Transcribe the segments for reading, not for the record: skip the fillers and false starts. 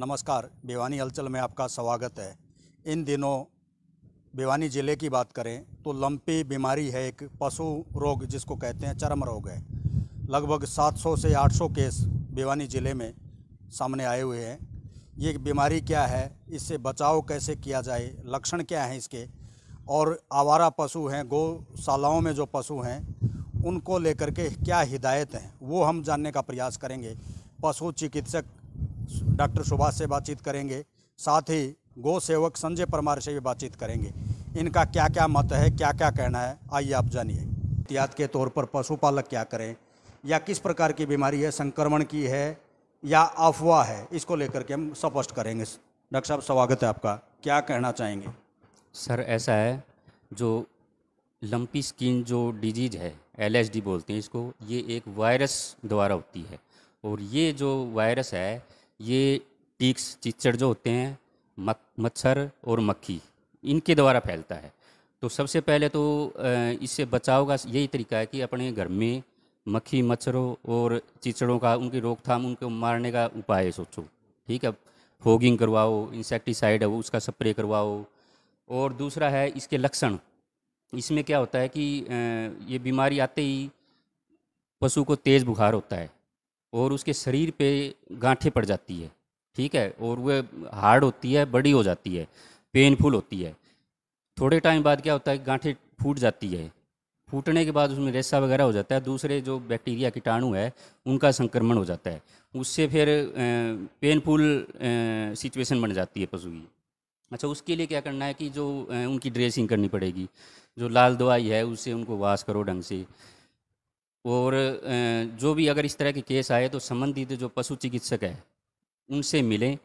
नमस्कार, भिवानी हलचल में आपका स्वागत है। इन दिनों भिवानी ज़िले की बात करें तो लंपी बीमारी है, एक पशु रोग जिसको कहते हैं चर्म रोग है। लगभग 700 से 800 केस भिवानी ज़िले में सामने आए हुए हैं। ये बीमारी क्या है, इससे बचाव कैसे किया जाए, लक्षण क्या हैं इसके, और आवारा पशु हैं, गौशालाओं में जो पशु हैं उनको लेकर के क्या हिदायत हैं, वो हम जानने का प्रयास करेंगे। पशु चिकित्सक डॉक्टर सुभाष से बातचीत करेंगे, साथ ही गौ सेवक संजय परमार से भी बातचीत करेंगे। इनका क्या क्या मत है, क्या क्या कहना है, आइए आप जानिए। एहतियात के तौर पर पशुपालक क्या करें, या किस प्रकार की बीमारी है, संक्रमण की है या अफवाह है, इसको लेकर के हम स्पष्ट करेंगे। डॉक्टर साहब, स्वागत है आपका, क्या कहना चाहेंगे? सर, ऐसा है, जो लंपी स्किन जो डिजीज़ है, LSD बोलते हैं इसको, ये एक वायरस द्वारा होती है। और ये जो वायरस है, ये टिक्स चिचड़ जो होते हैं, मच्छर और मक्खी, इनके द्वारा फैलता है। तो सबसे पहले तो इससे बचाव का यही तरीका है कि अपने घर में मक्खी मच्छरों और चिचड़ों का उनकी रोकथाम, उनको मारने का उपाय सोचो। ठीक है, फॉगिंग करवाओ, इंसेक्टिसाइड है वो, उसका स्प्रे करवाओ। और दूसरा है इसके लक्षण। इसमें क्या होता है कि ये बीमारी आते ही पशु को तेज़ बुखार होता है और उसके शरीर पे गांठें पड़ जाती है। ठीक है, और वह हार्ड होती है, बड़ी हो जाती है, पेनफुल होती है। थोड़े टाइम बाद क्या होता है कि गांठें फूट जाती है। फूटने के बाद उसमें रेशा वगैरह हो जाता है, दूसरे जो बैक्टीरिया कीटाणु है उनका संक्रमण हो जाता है। उससे फिर पेनफुल सिचुएशन बन जाती है पशु की। अच्छा, उसके लिए क्या करना है कि जो उनकी ड्रेसिंग करनी पड़ेगी, जो लाल दवाई है उससे उनको वाश करो ढंग से। और जो भी अगर इस तरह के केस आए तो संबंधित जो पशु चिकित्सक है उनसे मिलें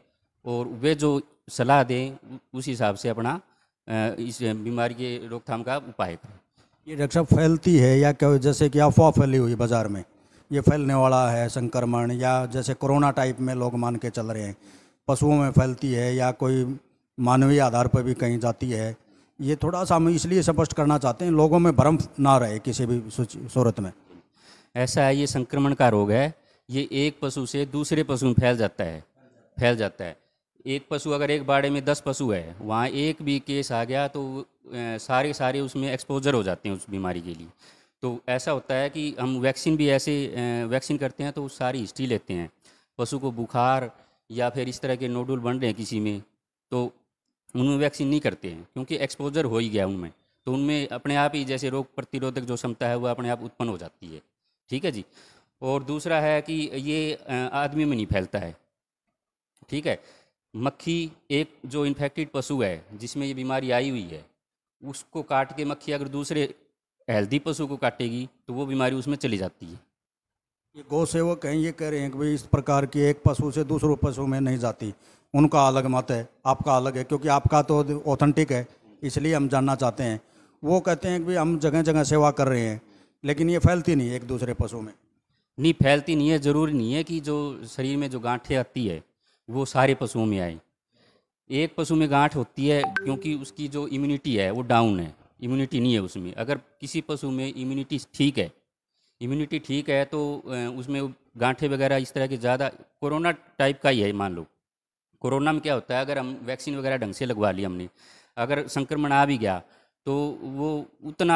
और वे जो सलाह दें उस हिसाब से अपना इस बीमारी के रोकथाम का उपाय करें। ये डॉक्टर साहब, फैलती है या क्या, जैसे कि अफवाह फैली हुई बाज़ार में, ये फैलने वाला है संक्रमण, या जैसे कोरोना टाइप में लोग मान के चल रहे हैं, पशुओं में फैलती है या कोई मानवीय आधार पर भी कहीं जाती है? ये थोड़ा सा हम इसलिए स्पष्ट करना चाहते हैं, लोगों में भ्रम ना रहे किसी भी सूरत में। ऐसा है, ये संक्रमण का रोग है, ये एक पशु से दूसरे पशु में फैल जाता है। एक पशु, अगर एक बाड़े में 10 पशु है, वहाँ एक भी केस आ गया तो सारे उसमें एक्सपोजर हो जाते हैं उस बीमारी के लिए। तो ऐसा होता है कि हम वैक्सीन भी ऐसे वैक्सीन करते हैं तो सारी हिस्ट्री लेते हैं। पशु को बुखार या फिर इस तरह के नोडुल बन रहे हैं किसी में, तो उनमें वैक्सीन नहीं करते हैं, क्योंकि एक्सपोजर हो ही गया उनमें, तो उनमें अपने आप ही जैसे रोग प्रतिरोधक जो क्षमता है वह अपने आप उत्पन्न हो जाती है। ठीक है जी। और दूसरा है कि ये आदमी में नहीं फैलता है। ठीक है, मक्खी, एक जो इन्फेक्टेड पशु है जिसमें ये बीमारी आई हुई है, उसको काट के मक्खी अगर दूसरे हेल्दी पशु को काटेगी तो वो बीमारी उसमें चली जाती है। ये गौ सेवक हैं, ये कह रहे हैं कि भाई इस प्रकार की एक पशु से दूसरे पशु में नहीं जाती। उनका अलग मत है, आपका अलग है, क्योंकि आपका तो ऑथेंटिक है, इसलिए हम जानना चाहते हैं। वो कहते हैं कि भाई हम जगह जगह सेवा कर रहे हैं, लेकिन ये फैलती नहीं है एक दूसरे पशु में। नहीं, फैलती नहीं है। ज़रूरी नहीं है कि जो शरीर में जो गांठें आती है वो सारे पशुओं में आए। एक पशु में गांठ होती है क्योंकि उसकी जो इम्यूनिटी है वो डाउन है, इम्यूनिटी नहीं है उसमें। अगर किसी पशु में इम्यूनिटी ठीक है तो उसमें गांठें वगैरह इस तरह के ज़्यादा, कोरोना टाइप का ही है मान लो। कोरोना में क्या होता है, अगर हम वैक्सीन वगैरह ढंग से लगवा ली हमने, अगर संक्रमण आ भी गया तो वो उतना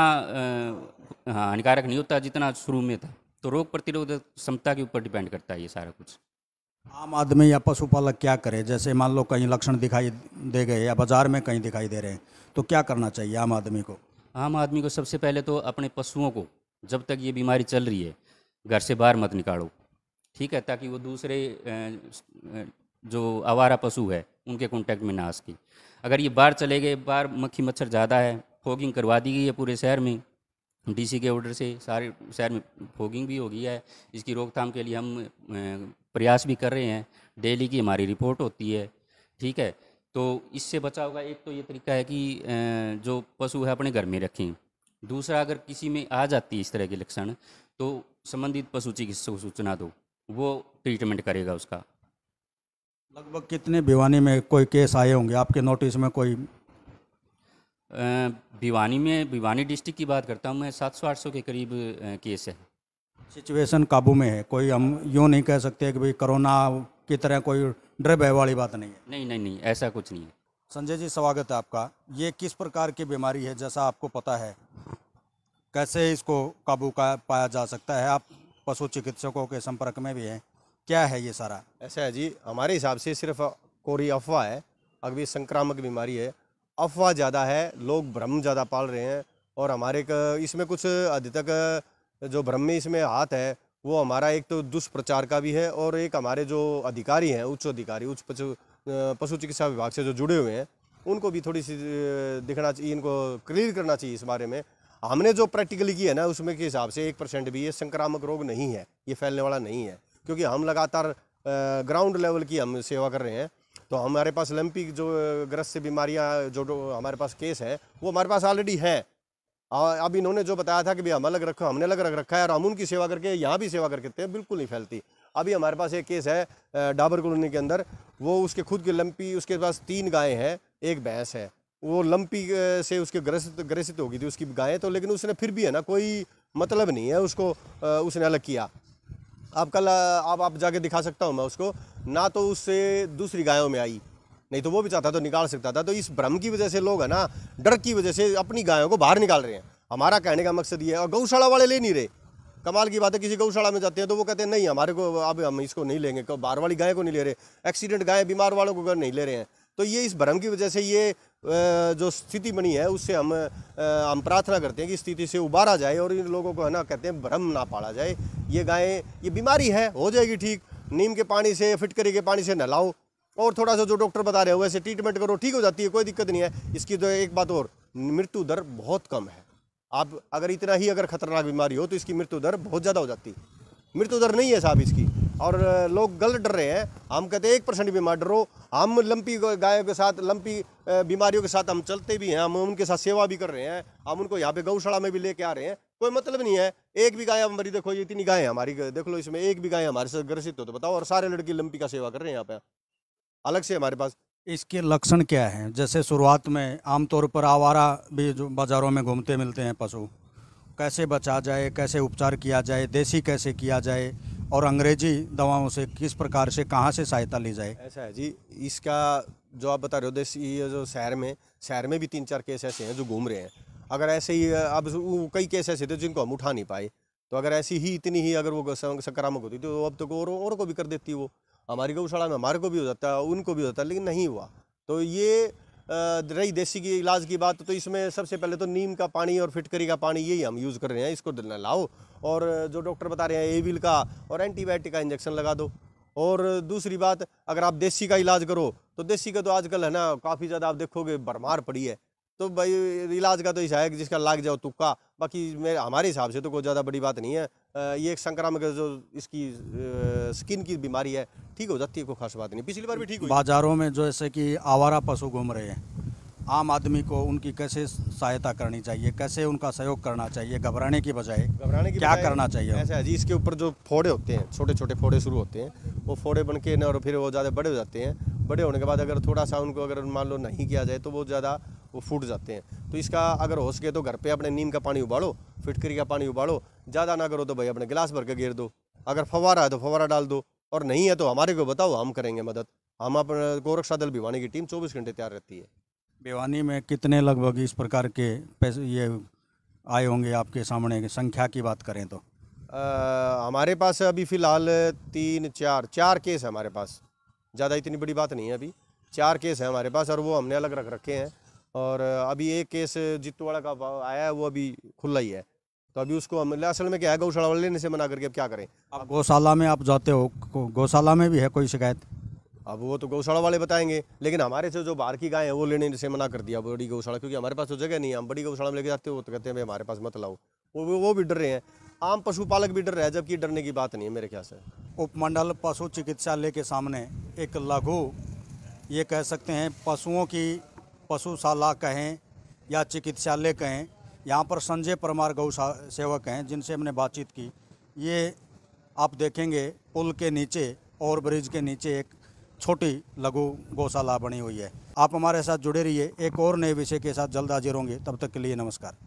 हानिकारक नहीं होता जितना शुरू में था। तो रोग प्रतिरोधक क्षमता के ऊपर डिपेंड करता है ये सारा कुछ। आम आदमी या पशुपालक क्या करे, जैसे मान लो कहीं लक्षण दिखाई दे गए या बाज़ार में कहीं दिखाई दे रहे हैं, तो क्या करना चाहिए आम आदमी को? आम आदमी को सबसे पहले तो अपने पशुओं को, जब तक ये बीमारी चल रही है, घर से बाहर मत निकालो। ठीक है, ताकि वो दूसरे जो आवारा पशु है उनके कॉन्टैक्ट में ना आ सके। अगर ये बाहर चले गए, बाहर मक्खी मच्छर ज़्यादा है, फॉगिंग करवा दी गई है पूरे शहर में, DC के ऑर्डर से सारे शहर में फॉगिंग भी हो गई है। इसकी रोकथाम के लिए हम प्रयास भी कर रहे हैं, डेली की हमारी रिपोर्ट होती है। ठीक है, तो इससे बचाव का एक तो ये तरीका है कि जो पशु है अपने घर में रखें। दूसरा, अगर किसी में आ जाती है इस तरह के लक्षण तो संबंधित पशु चिकित्सक को सूचना दो, वो ट्रीटमेंट करेगा उसका। लगभग कितने भिवानी में कोई केस आए होंगे आपके नोटिस में? कोई भिवानी में, भिवानी डिस्ट्रिक्ट की बात करता हूँ मैं, 700-800 के करीब केस है। सिचुएशन काबू में है, कोई हम यूँ नहीं कह सकते कि भाई कोरोना की तरह कोई डर भय वाली बात नहीं है। नहीं नहीं नहीं, ऐसा कुछ नहीं है। संजय जी, स्वागत है आपका। ये किस प्रकार की बीमारी है, जैसा आपको पता है, कैसे इसको काबू पाया जा सकता है? आप पशु चिकित्सकों के संपर्क में भी हैं, क्या है ये सारा? ऐसा है जी, हमारे हिसाब से सिर्फ कोरी अफवाह है। अभी संक्रामक बीमारी है, अफवाह ज़्यादा है, लोग भ्रम ज़्यादा पाल रहे हैं और हमारे इसमें कुछ हद तक जो भ्रम में इसमें हाथ है वो हमारा एक तो दुष्प्रचार का भी है और एक हमारे जो अधिकारी हैं, उच्च अधिकारी, उच्च पशु चिकित्सा विभाग से जो जुड़े हुए हैं, उनको भी थोड़ी सी दिखना चाहिए, इनको क्लियर करना चाहिए इस बारे में। हमने जो प्रैक्टिकली किया है ना, उसमें के हिसाब से 1% भी ये संक्रामक रोग नहीं है, ये फैलने वाला नहीं है, क्योंकि हम लगातार ग्राउंड लेवल की हम सेवा कर रहे हैं। तो हमारे पास लंपी जो ग्रस्त से बीमारियाँ जो हमारे पास केस है वो हमारे पास ऑलरेडी है। अब इन्होंने जो बताया था कि भाई हम अलग रखा, हमने अलग रखा है और हम उनकी सेवा करके यहाँ भी सेवा करके बिल्कुल नहीं फैलती। अभी हमारे पास एक केस है डाबर कॉलोनी के अंदर, वो उसके खुद के लंपी, उसके पास 3 गायें हैं, 1 भैंस है, वो लंपी से उसके ग्रसित हो गई थी उसकी गायें, तो लेकिन उसने फिर भी है ना, कोई मतलब नहीं है उसको, उसने अलग किया। अब कल आप जाके दिखा सकता हूँ मैं उसको ना, तो उससे दूसरी गायों में आई, नहीं तो वो भी चाहता तो निकाल सकता था। तो इस भ्रम की वजह से लोग है ना, डर की वजह से अपनी गायों को बाहर निकाल रहे हैं। हमारा कहने का मकसद ये है, और गौशाला वाले ले नहीं रहे। कमाल की बात है, किसी गौशाला में जाते हैं तो वो कहते हैं नहीं हमारे को, अब हम इसको नहीं लेंगे, बाहर वाली गाय को नहीं ले रहे, एक्सीडेंट गाय बीमार वालों को नहीं ले रहे हैं। तो ये इस भ्रम की वजह से ये जो स्थिति बनी है, उससे हम प्रार्थना करते हैं कि स्थिति से उबारा जाए और इन लोगों को है ना, कहते हैं भ्रम ना पाला जाए। ये गायें, ये बीमारी है, हो जाएगी ठीक, नीम के पानी से, फिटकरी के पानी से नहलाओ और थोड़ा सा जो डॉक्टर बता रहे हो वैसे ट्रीटमेंट करो, ठीक हो जाती है, कोई दिक्कत नहीं है इसकी। तो एक बात और, मृत्यु दर बहुत कम है। आप अगर इतना ही अगर खतरनाक बीमारी हो तो इसकी मृत्यु दर बहुत ज़्यादा हो जाती है, मृत्यु दर नहीं है साहब इसकी, और लोग गलत डर रहे हैं। हम कहते हैं 1% बीमार डरो। हम लंपी गायों के साथ, लंपी बीमारियों के साथ हम चलते भी हैं, हम उनके साथ सेवा भी कर रहे हैं, हम उनको यहाँ पे गौशाला में भी लेके आ रहे हैं। कोई मतलब नहीं है, 1 भी गाय हमारी, देखो ये इतनी गाय हमारी, देख लो इसमें 1 भी गाय हमारे साथ ग्रसित हो तो बताओ, और सारे लड़के लंपी का सेवा कर रहे हैं यहाँ पे अलग से हमारे पास। इसके लक्षण क्या हैं? जैसे शुरुआत में आमतौर पर आवारा भी जो बाज़ारों में घूमते मिलते हैं पशु, कैसे बचा जाए, कैसे उपचार किया जाए, देसी कैसे किया जाए, और अंग्रेजी दवाओं से किस प्रकार से, कहाँ से सहायता ली जाए? ऐसा है जी, इसका जो आप बता रहे हो देसी, ये जो शहर में भी 3-4 केस ऐसे हैं जो घूम रहे हैं। अगर ऐसे ही, अब कई केस ऐसे थे जिनको हम उठा नहीं पाए, तो अगर ऐसी ही इतनी ही अगर वो संक्रामक होती तो अब तक और को भी कर देती वो, हमारी गौशाला में हमारे को भी हो जाता है, उनको भी हो जाता है, लेकिन नहीं हुआ। तो ये रही देसी की इलाज की बात, तो इसमें सबसे पहले तो नीम का पानी और फिटकरी का पानी, यही हम यूज़ कर रहे हैं, इसको नहलाओ, और जो डॉक्टर बता रहे हैं एविल का और एंटीबायोटिक का इंजेक्शन लगा दो। और दूसरी बात, अगर आप देसी का इलाज करो तो देसी का तो आजकल है ना काफ़ी ज़्यादा आप देखोगे भरमार पड़ी है, तो भाई इलाज का तो ऐसा है कि जिसका लाग जाओ तुक्का, बाकी मेरे हमारे हिसाब से तो कोई ज़्यादा बड़ी बात नहीं है। ये एक संक्रामक जो इसकी स्किन की बीमारी है, ठीक हो जाती है, कोई खास बात नहीं, पिछली बार भी ठीक हुई। बाज़ारों में जो ऐसे कि आवारा पशु घूम रहे हैं, आम आदमी को उनकी कैसे सहायता करनी चाहिए, कैसे उनका सहयोग करना चाहिए, घबराने की बजाय क्या करना चाहिए? ऐसा है जी, इसके ऊपर जो फोड़े होते हैं, छोटे छोटे फोड़े शुरू होते हैं, वो फोड़े बन के ना, और फिर वो ज़्यादा बड़े हो जाते हैं। बड़े होने के बाद अगर थोड़ा सा उनको अगर मान लो नहीं किया जाए तो वो ज़्यादा वो फूट जाते हैं। तो इसका अगर हो सके तो घर पे अपने नीम का पानी उबालो, फिटकरी का पानी उबालो, ज़्यादा ना करो तो भाई अपने गिलास भर के घेर दो, अगर फवारा है तो फवारा डाल दो, और नहीं है तो हमारे को बताओ, हम करेंगे मदद। हम अपने गोरक्षा दल भिवानी की टीम 24 घंटे तैयार रहती है। भिवानी में कितने लगभग इस प्रकार के ये आए होंगे आपके सामने, संख्या की बात करें तो? हमारे पास अभी फ़िलहाल 3-4 केस है हमारे पास, ज़्यादा इतनी बड़ी बात नहीं है, अभी 4 केस हैं हमारे पास, और वो हमने अलग रख रखे हैं। और अभी एक केस जीतूवाड़ा का आया है, वो अभी खुला ही है, तो अभी उसको हम, असल में क्या है, गौशाला वाले लेने से मना करके अब क्या करें। अब गौशाला में आप जाते हो, गौशाला में भी है कोई शिकायत? अब वो तो गौशाला वाले बताएंगे, लेकिन हमारे से जो बाहर की गाय है वो लेने से मना कर दिया बड़ी गौशाला, क्योंकि हमारे पास तो जगह नहीं है, हम बड़ी गौशाला में लेके जाते हो तो कहते हैं भाई हमारे पास मत लाओ। वो भी डर रहे हैं, आम पशुपालक भी डर रहे हैं, जबकि डरने की बात नहीं है मेरे ख्याल से। उपमंडल पशु चिकित्सालय के सामने एक लघु, ये कह सकते हैं पशुओं की पशुशाला कहें या चिकित्सालय कहें, यहाँ पर संजय परमार गौ सेवक हैं, जिनसे हमने बातचीत की। ये आप देखेंगे पुल के नीचे, ओवर ब्रिज के नीचे एक छोटी लघु गौशाला बनी हुई है। आप हमारे साथ जुड़े रहिए, एक और नए विषय के साथ जल्द हाजिर होंगे, तब तक के लिए नमस्कार।